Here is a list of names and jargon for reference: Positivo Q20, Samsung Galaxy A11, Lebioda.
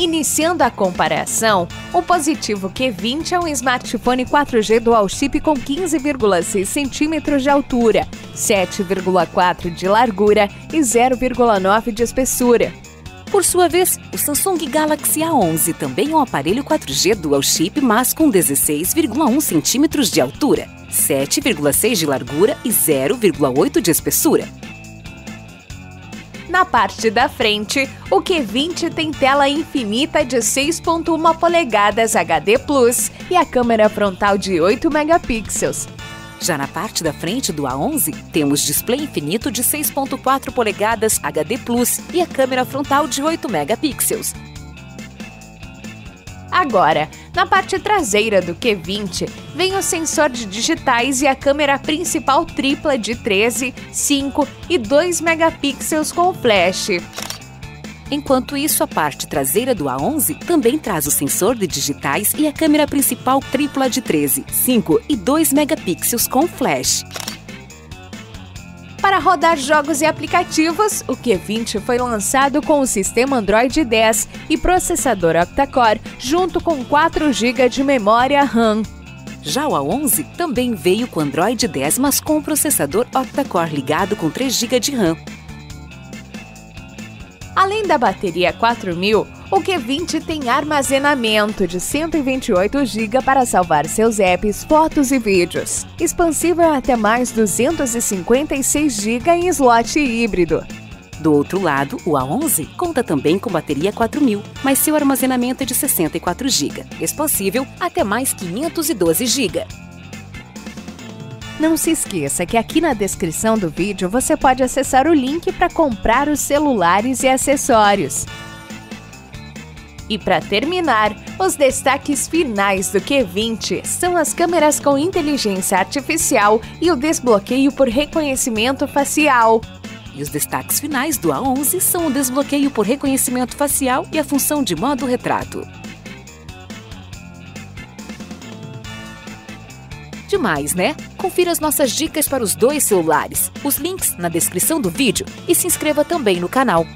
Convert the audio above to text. Iniciando a comparação, o Positivo Q20 é um smartphone 4G dual chip com 15,6 centímetros de altura, 7,4 de largura e 0,9 de espessura. Por sua vez, o Samsung Galaxy A11 também é um aparelho 4G dual chip, mas com 16,1 centímetros de altura, 7,6 de largura e 0,8 de espessura. Na parte da frente, o Q20 tem tela infinita de 6,1 polegadas HD+, e a câmera frontal de 8 megapixels. Já na parte da frente do A11, temos display infinito de 6,4 polegadas HD+, e a câmera frontal de 8 megapixels. Agora, na parte traseira do Q20, vem o sensor de digitais e a câmera principal tripla de 13, 5 e 2 megapixels com flash. Enquanto isso, a parte traseira do A11 também traz o sensor de digitais e a câmera principal tripla de 13, 5 e 2 megapixels com flash. Para rodar jogos e aplicativos, o Q20 foi lançado com o sistema Android 10 e processador octa-core, junto com 4 GB de memória RAM. Já o A11 também veio com Android 10, mas com o processador octa-core ligado com 3 GB de RAM. Além da bateria 4000, o Q20 tem armazenamento de 128 GB para salvar seus apps, fotos e vídeos, expansível até mais 256 GB em slot híbrido. Do outro lado, o A11 conta também com bateria 4000, mas seu armazenamento é de 64 GB, expansível até mais 512 GB. Não se esqueça que aqui na descrição do vídeo você pode acessar o link para comprar os celulares e acessórios. E para terminar, os destaques finais do Q20 são as câmeras com inteligência artificial e o desbloqueio por reconhecimento facial. E os destaques finais do A11 são o desbloqueio por reconhecimento facial e a função de modo retrato. Demais, né? Confira as nossas dicas para os dois celulares, os links na descrição do vídeo e se inscreva também no canal.